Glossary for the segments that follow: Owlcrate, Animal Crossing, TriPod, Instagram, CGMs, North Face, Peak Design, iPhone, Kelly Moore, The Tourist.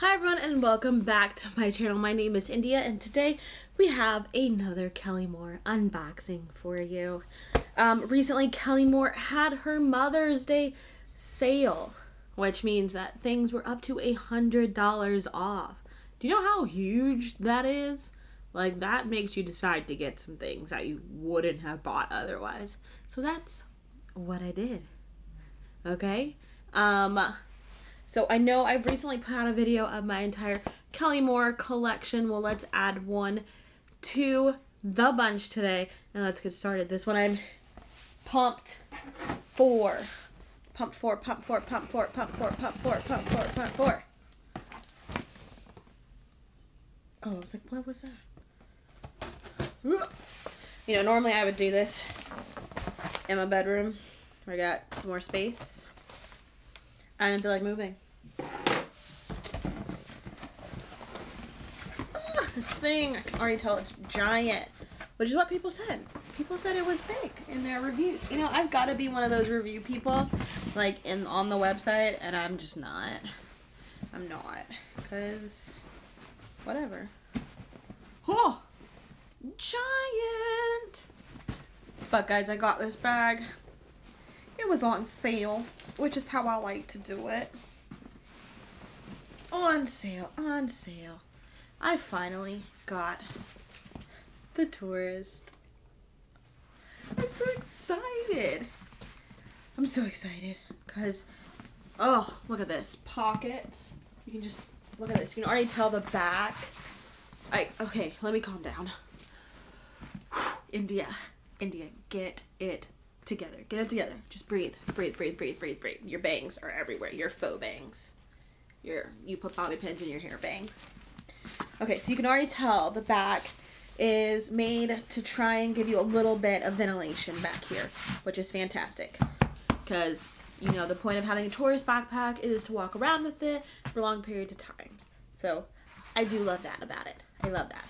Hi everyone and welcome back to my channel. My name is India and today we have another Kelly Moore unboxing for you. Recently Kelly Moore had her Mother's Day sale, which means that things were up to $100 off. Do you know how huge that is? Like, that makes you decide to get some things that you wouldn't have bought otherwise. So that's what I did. Okay? So I know I've recently put out a video of my entire Kelly Moore collection. Well, let's add one to the bunch today and let's get started. This one I'm pumped for. Pump for, pump for, pump for, pump for, pump for, pump for, pump for. Oh, I was like, what was that? You know, normally I would do this in my bedroom where I got some more space. I didn't feel like moving. Ugh, this thing, I can already tell it's giant, which is what people said. People said it was big in their reviews. You know, I've got to be one of those review people, like on the website, and I'm just not. I'm not, because whatever. Oh, giant! But guys, I got this bag. It was on sale, which is how I like to do it. On sale, on sale. I finally got The Tourist. I'm so excited. I'm so excited because, oh, look at this. Pockets. You can just, look at this. You can already tell the back. Okay, let me calm down. India, get it together. Get it together. Just breathe. Breathe. Your bangs are everywhere. Your faux bangs. You put bobby pins in your hair bangs. Okay, so you can already tell the back is made to try and give you a little bit of ventilation back here, which is fantastic. Because, you know, the point of having a tourist backpack is to walk around with it for long periods of time. So, I do love that about it. I love that.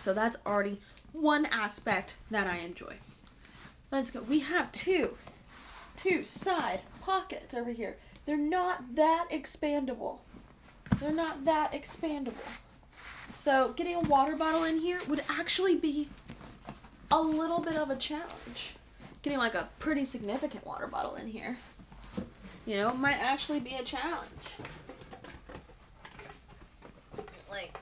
So that's already one aspect that I enjoy. Let's go. We have two side pockets over here. They're not that expandable. So getting a water bottle in here would actually be a little bit of a challenge. Getting like a pretty significant water bottle in here, you know, might actually be a challenge. Like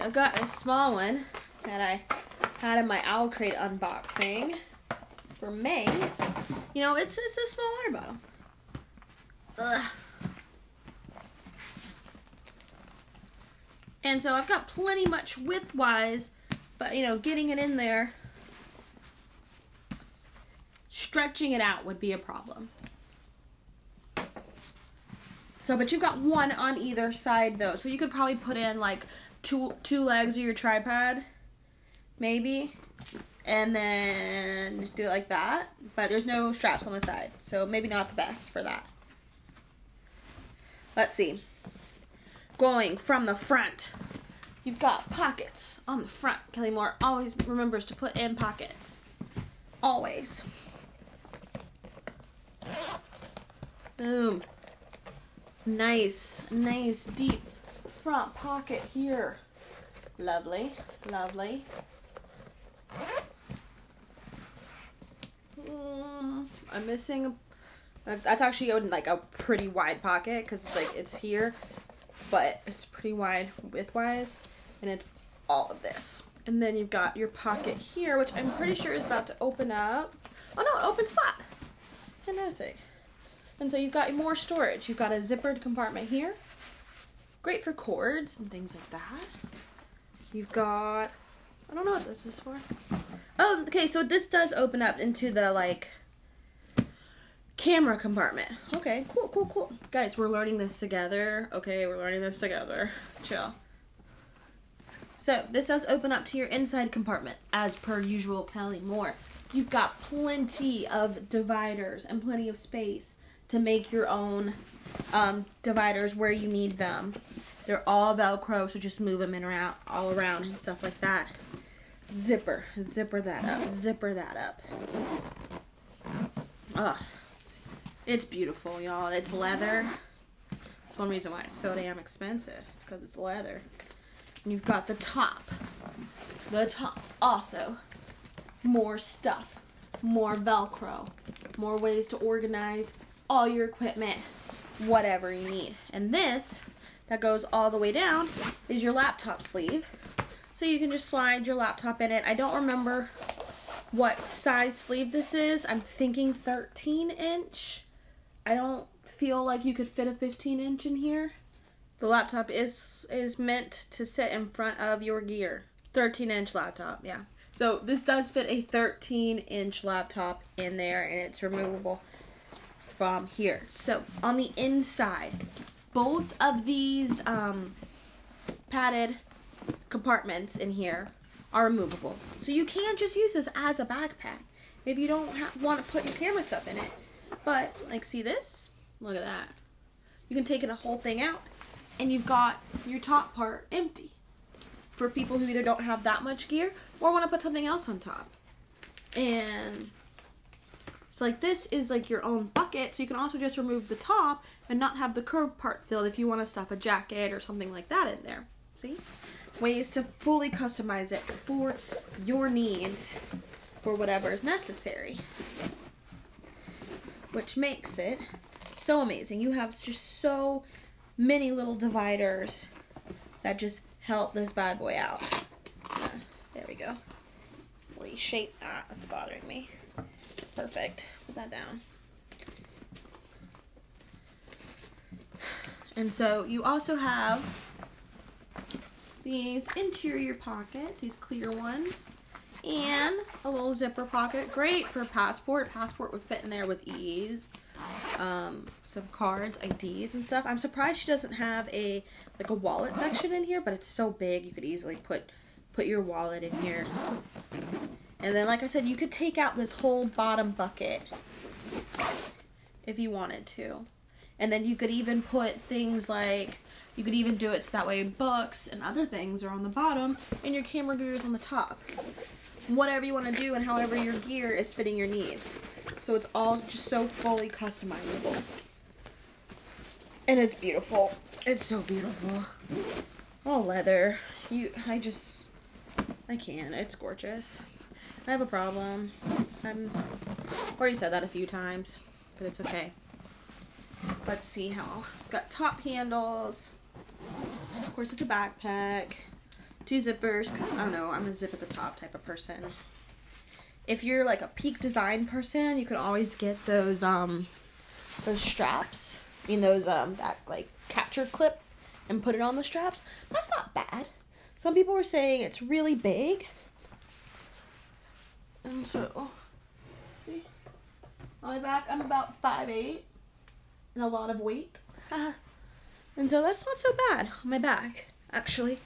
I've got a small one that I had in my Owlcrate unboxing for May. You know, it's a small water bottle. Ugh. And so I've got plenty much width-wise, but, you know, getting it in there, stretching it out would be a problem. So, but you've got one on either side, though. So you could probably put in, like, two legs of your tripod, maybe, and then do it like that, but there's no straps on the side, so maybe not the best for that. Let's see. Going from the front, you've got pockets on the front. Kelly Moore always remembers to put in pockets, always. Boom. Nice deep front pocket here. Lovely. I'm missing that's actually like a pretty wide pocket because it's like it's here, but it's pretty wide width-wise, and it's all of this. And then you've got your pocket here, which I'm pretty sure is about to open up. Oh no, it opens flat. Fantastic. And so you've got more storage. You've got a zippered compartment here. Great for cords and things like that. You've got, I don't know what this is for. Oh, okay, so this does open up into the, like, camera compartment. Okay, cool. Guys, we're learning this together. Chill. So, this does open up to your inside compartment, as per usual Kelly Moore. You've got plenty of dividers and plenty of space to make your own dividers where you need them. They're all Velcro, so just move them in around, all around and stuff like that. Zipper that up. Ugh. It's beautiful, y'all. It's leather. That's one reason why it's so damn expensive. It's because it's leather. And you've got the top. The top. Also, more stuff. More Velcro. More ways to organize all your equipment. Whatever you need. And this, that goes all the way down, is your laptop sleeve. So you can just slide your laptop in it. I don't remember what size sleeve this is. I'm thinking 13 inch. I don't feel like you could fit a 15 inch in here. The laptop is meant to sit in front of your gear. 13 inch laptop, yeah. So this does fit a 13 inch laptop in there, and it's removable from here. So on the inside, both of these padded compartments in here are removable. So you can just use this as a backpack if you don't want to put your camera stuff in it. But, like, see this? Look at that. You can take the whole thing out, and you've got your top part empty. For people who either don't have that much gear or want to put something else on top. And so, like, this is like your own bucket, so you can also just remove the top and not have the curved part filled if you want to stuff a jacket or something like that in there. See? Ways to fully customize it for your needs, for whatever is necessary. Which makes it so amazing. You have just so many little dividers that just help this bad boy out. There we go. Reshape that. That's bothering me. Perfect. Put that down. And so you also have these interior pockets, these clear ones, and a little zipper pocket. Great for passport. Passport would fit in there with ease. Some cards, IDs and stuff. I'm surprised she doesn't have a wallet section in here, but it's so big you could easily put your wallet in here. And then, like I said, you could take out this whole bottom bucket if you wanted to. And then you could even put things like, you could even do it so that way books and other things are on the bottom and your camera gear is on the top. Whatever you want to do and however your gear is fitting your needs. So it's all just so fully customizable. And it's beautiful. It's so beautiful. All leather. I can't. It's gorgeous. I have a problem. I've already said that a few times, but it's okay. Let's see how. Got top handles. Of course, it's a backpack. Two zippers, because I don't know, I'm a zip at the top type of person. If you're like a Peak Design person, you can always get those straps, in those that like capture clip, and put it on the straps. That's not bad. Some people were saying it's really big. And so, see, on my back I'm about 5'8", and a lot of weight. And so that's not so bad on my back, actually.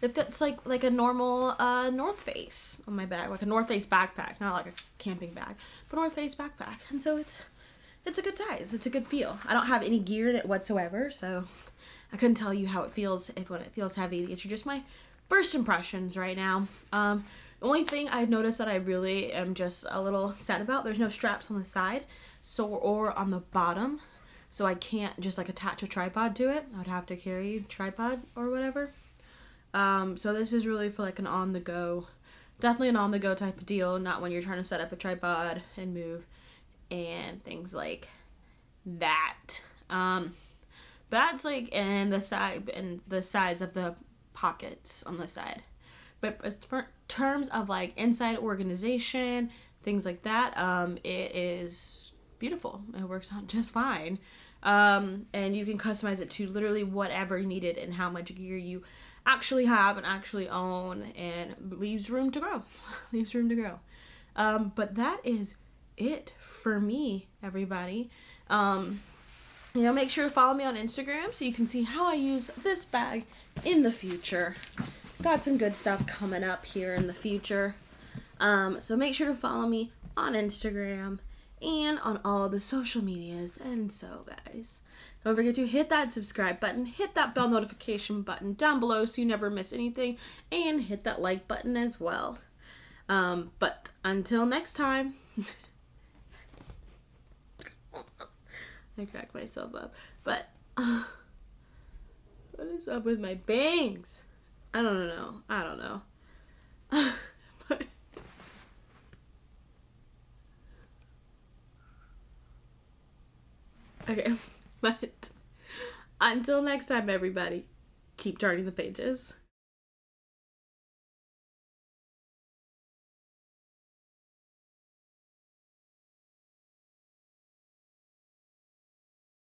It fits like a normal North Face on my back, like a North Face backpack, not like a camping bag, but North Face backpack. And so it's a good size, it's a good feel. I don't have any gear in it whatsoever, so I couldn't tell you how it feels when it feels heavy. These are just my first impressions right now. The only thing I've noticed that I really am just a little sad about, there's no straps on the side or on the bottom, so I can't just like attach a tripod to it. I would have to carry a tripod or whatever. So this is really for like an on-the-go, definitely an on-the-go type of deal, not when you're trying to set up a tripod and move and things like that. That's like in the side and the size of the pockets on the side. But in terms of like inside organization, things like that, it is beautiful. It works out just fine. And you can customize it to literally whatever you needed and how much gear you actually have and actually own, and leaves room to grow. Leaves room to grow. But that is it for me, everybody. You know, make sure to follow me on Instagram so you can see how I use this bag in the future. Got some good stuff coming up here in the future. So make sure to follow me on Instagram and on all the social medias. And so, guys, don't forget to hit that subscribe button, hit that bell notification button down below so you never miss anything, and hit that like button as well. But until next time, I cracked myself up, but is up with my bangs? I don't know. I don't know. But okay, but until next time, everybody, keep turning the pages.